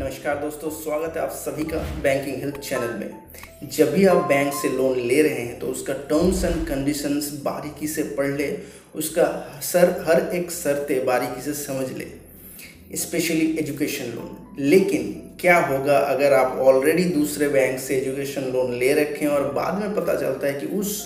नमस्कार दोस्तों, स्वागत है आप सभी का बैंकिंग हेल्थ चैनल में। जब भी आप बैंक से लोन ले रहे हैं तो उसका टर्म्स एंड कंडीशंस बारीकी से पढ़ ले, उसका हर एक शर्तें बारीकी से समझ ले, स्पेशली एजुकेशन लोन। लेकिन क्या होगा अगर आप ऑलरेडी दूसरे बैंक से एजुकेशन लोन ले रखें और बाद में पता चलता है कि उस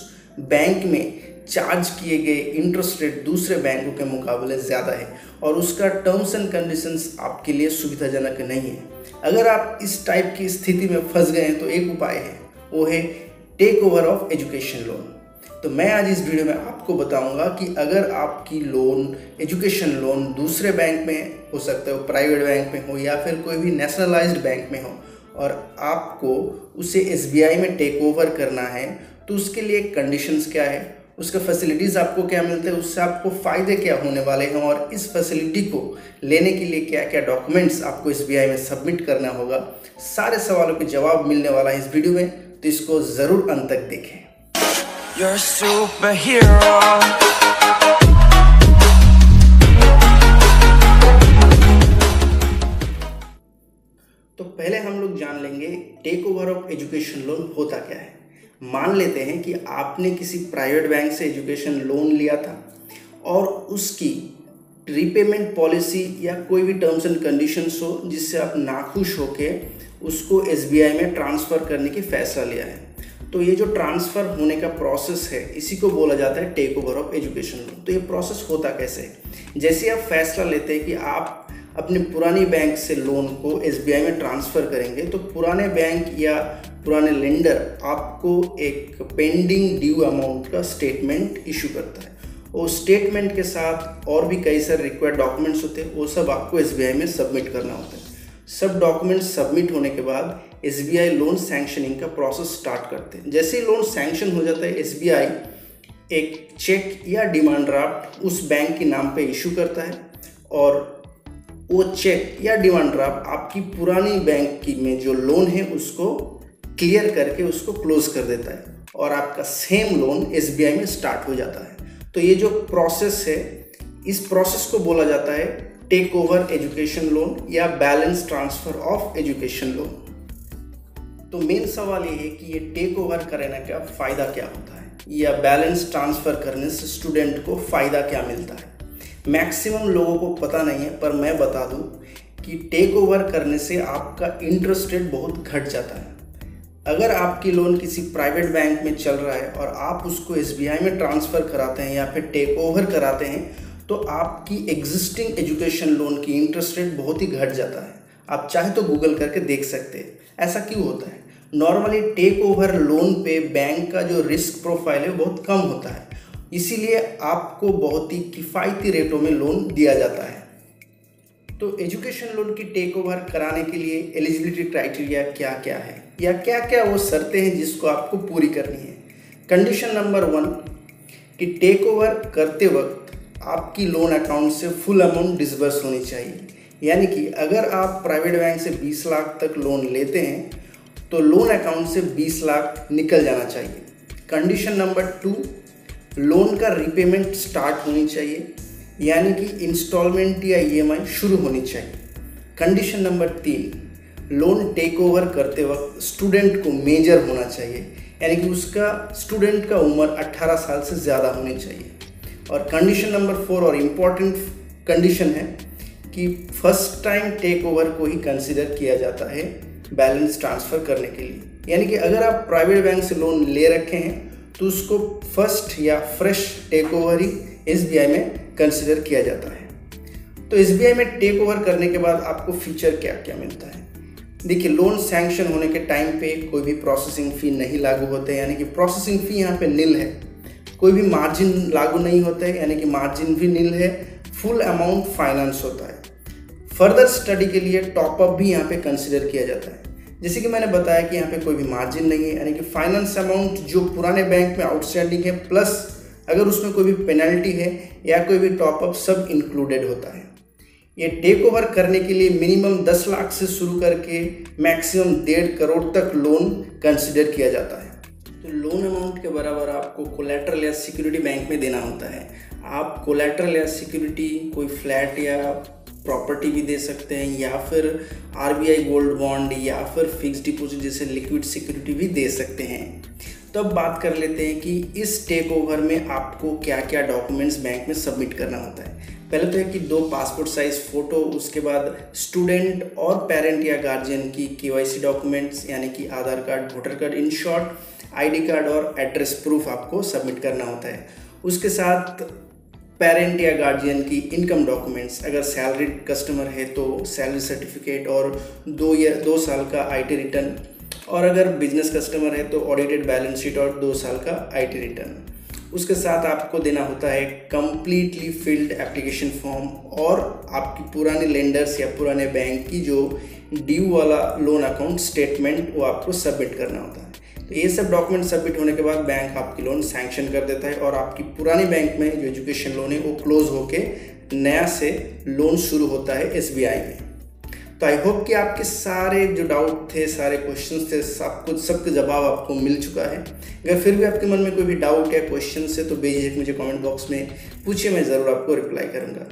बैंक में चार्ज किए गए इंटरेस्ट रेट दूसरे बैंकों के मुकाबले ज़्यादा है और उसका टर्म्स एंड कंडीशंस आपके लिए सुविधाजनक नहीं है। अगर आप इस टाइप की स्थिति में फंस गए हैं तो एक उपाय है, वो है take over of education loan. तो मैं आज इस वीडियो में आपको बताऊंगा कि अगर आपकी लोन एजुकेशन लोन दूसरे बैंक में हो सकता है, प्राइवेट बैंक में हो या फिर कोई भी नेशनलाइज्ड बैंक में हो और आपको उसे SBI में टेक ओवर करना है तो उसके लिए कंडीशंस क्या है, उसके फैसिलिटीज़ आपको क्या मिलते हैं, उससे आपको फ़ायदे क्या होने वाले हैं और इस फैसिलिटी को लेने के लिए क्या क्या डॉक्यूमेंट्स आपको SBI में सबमिट करना होगा, सारे सवालों के जवाब मिलने वाला है इस वीडियो में। तो इसको ज़रूर अंत तक देखें। You're a superhero. तो पहले हम लोग जान लेंगे take over of education loan होता क्या है। मान लेते हैं कि आपने किसी प्राइवेट बैंक से एजुकेशन लोन लिया था और उसकी रीपेमेंट पॉलिसी या कोई भी टर्म्स एंड कंडीशंस हो जिससे आप नाखुश होके उसको SBI में ट्रांसफ़र करने की फैसला लिया है, तो ये जो ट्रांसफ़र होने का प्रोसेस है इसी को बोला जाता है take over of education loan. तो ये प्रोसेस होता कैसे है? जैसे आप फैसला लेते हैं कि आप अपने पुरानी बैंक से लोन को SBI में ट्रांसफ़र करेंगे तो पुराने बैंक या पुराने लेंडर आपको एक पेंडिंग ड्यू अमाउंट का स्टेटमेंट इशू करता है। वो स्टेटमेंट के साथ और भी कई सारे रिक्वायर्ड डॉक्यूमेंट्स होते हैं, वो सब आपको SBI में सबमिट करना होता है। सब डॉक्यूमेंट्स सबमिट होने के बाद SBI लोन सैंक्शनिंग का प्रोसेस स्टार्ट करते हैं। जैसे ही लोन सैंक्शन हो जाता है SBI एक चेक या डिमांड ड्राफ्ट उस बैंक के नाम पर इशू करता है और वो चेक या डिमांड ड्राफ्ट आपकी पुरानी बैंक की में जो लोन है उसको क्लियर करके उसको क्लोज कर देता है और आपका सेम लोन SBI में स्टार्ट हो जाता है। तो ये जो प्रोसेस है इस प्रोसेस को बोला जाता है टेक ओवर एजुकेशन लोन या balance transfer of education loan. तो मेन सवाल ये है कि ये टेक ओवर करने का फ़ायदा क्या होता है या बैलेंस ट्रांसफ़र करने से स्टूडेंट को फ़ायदा क्या मिलता है। मैक्सिमम लोगों को पता नहीं है, पर मैं बता दूं कि टेक ओवर करने से आपका इंटरेस्ट रेट बहुत घट जाता है। अगर आपकी लोन किसी प्राइवेट बैंक में चल रहा है और आप उसको SBI में ट्रांसफ़र कराते हैं या फिर टेक ओवर कराते हैं तो आपकी एग्जिस्टिंग एजुकेशन लोन की इंटरेस्ट रेट बहुत ही घट जाता है। आप चाहे तो गूगल करके देख सकते हैं ऐसा क्यों होता है। नॉर्मली टेक ओवर लोन पे बैंक का जो रिस्क प्रोफाइल है बहुत कम होता है, इसीलिए आपको बहुत ही किफ़ायती रेटों में लोन दिया जाता है। तो एजुकेशन लोन की टेक ओवर कराने के लिए एलिजिबिलिटी क्राइटेरिया क्या क्या है या क्या क्या वो शर्तें हैं जिसको आपको पूरी करनी है। कंडीशन नंबर 1 कि टेक ओवर करते वक्त आपकी लोन अकाउंट से फुल अमाउंट डिसबर्स होनी चाहिए। यानी कि अगर आप प्राइवेट बैंक से 20 लाख तक लोन लेते हैं तो लोन अकाउंट से 20 लाख निकल जाना चाहिए। कंडीशन नंबर 2 लोन का रीपेमेंट स्टार्ट होनी चाहिए, यानी कि इंस्टॉलमेंट या EMI शुरू होनी चाहिए। Condition number 3 loan take over करते वक्त स्टूडेंट को मेजर होना चाहिए, यानी कि उसका स्टूडेंट का उम्र 18 साल से ज़्यादा होनी चाहिए। और कंडीशन नंबर 4 और इम्पॉर्टेंट कंडीशन है कि फर्स्ट टाइम टेक ओवर को ही कंसिडर किया जाता है बैलेंस ट्रांसफ़र करने के लिए। यानी कि अगर आप प्राइवेट बैंक से लोन ले रखे हैं तो उसको फर्स्ट या फ्रेश टेक ओवर ही SBI में कंसिडर किया जाता है। तो SBI में टेक ओवर करने के बाद आपको फीचर क्या क्या मिलता है। देखिए, लोन सैंक्शन होने के टाइम पे कोई भी प्रोसेसिंग फ़ी नहीं लागू होते हैं, यानी कि प्रोसेसिंग फ़ी यहाँ पे नील है। कोई भी मार्जिन लागू नहीं होता है, यानी कि मार्जिन भी नील है। फुल अमाउंट फाइनेंस होता है। फर्दर स्टडी के लिए टॉपअप भी यहाँ पर कंसिडर किया जाता है। जैसे कि मैंने बताया कि यहाँ पे कोई भी मार्जिन नहीं है, यानी कि फाइनेंस अमाउंट जो पुराने बैंक में आउटस्टैंडिंग है प्लस अगर उसमें कोई भी पेनल्टी है या कोई भी टॉपअप सब इंक्लूडेड होता है। ये टेक ओवर करने के लिए मिनिमम 10 लाख से शुरू करके मैक्सिमम 1.5 करोड़ तक लोन कंसिडर किया जाता है। तो लोन अमाउंट के बराबर आपको कोलैटरल या सिक्योरिटी बैंक में देना होता है। आप कोलैटरल या सिक्योरिटी कोई फ्लैट या प्रॉपर्टी भी दे सकते हैं या फिर आरबीआई गोल्ड बॉन्ड या फिर फिक्स डिपॉजिट जैसे लिक्विड सिक्योरिटी भी दे सकते हैं। तो अब बात कर लेते हैं कि इस टेक ओवर में आपको क्या क्या डॉक्यूमेंट्स बैंक में सबमिट करना होता है। पहले तो है कि 2 पासपोर्ट साइज़ फ़ोटो, उसके बाद स्टूडेंट और पेरेंट या गार्जियन की केवाईसी डॉक्यूमेंट्स यानी कि Aadhaar card, voter card, in short ID card और एड्रेस प्रूफ आपको सबमिट करना होता है। उसके साथ पेरेंट या गार्जियन की इनकम डॉक्यूमेंट्स, अगर सैलरीड कस्टमर है तो सैलरी सर्टिफिकेट और 2 साल का आईटी रिटर्न, और अगर बिजनेस कस्टमर है तो ऑडिटेड बैलेंस शीट और 2 साल का आईटी रिटर्न। उसके साथ आपको देना होता है कम्प्लीटली फिल्ड एप्लीकेशन फॉर्म और आपकी पुराने लेंडर्स या पुराने बैंक की जो ड्यू वाला लोन अकाउंट स्टेटमेंट वो आपको सबमिट करना होता है। तो ये सब डॉक्यूमेंट सबमिट होने के बाद बैंक आपकी लोन सैंक्शन कर देता है और आपकी पुरानी बैंक में जो एजुकेशन लोन है वो क्लोज होके नया से लोन शुरू होता है SBI में। तो आई होप कि आपके सारे जो डाउट थे, सारे क्वेश्चंस थे, सबके जवाब आपको मिल चुका है। अगर फिर भी आपके मन में कोई भी डाउट या क्वेश्चन है तो बेझिझक मुझे कमेंट बॉक्स में पूछिए, मैं ज़रूर आपको रिप्लाई करूँगा।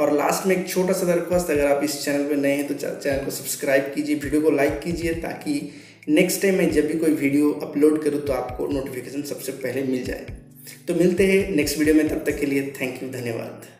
और लास्ट में एक छोटा सा दरख्वास्त, अगर आप इस चैनल पर नए हैं तो चैनल को सब्सक्राइब कीजिए, वीडियो को लाइक कीजिए, ताकि नेक्स्ट टाइम मैं जब भी कोई वीडियो अपलोड करूँ तो आपको नोटिफिकेशन सबसे पहले मिल जाए। तो मिलते हैं नेक्स्ट वीडियो में, तब तक के लिए थैंक यू, धन्यवाद।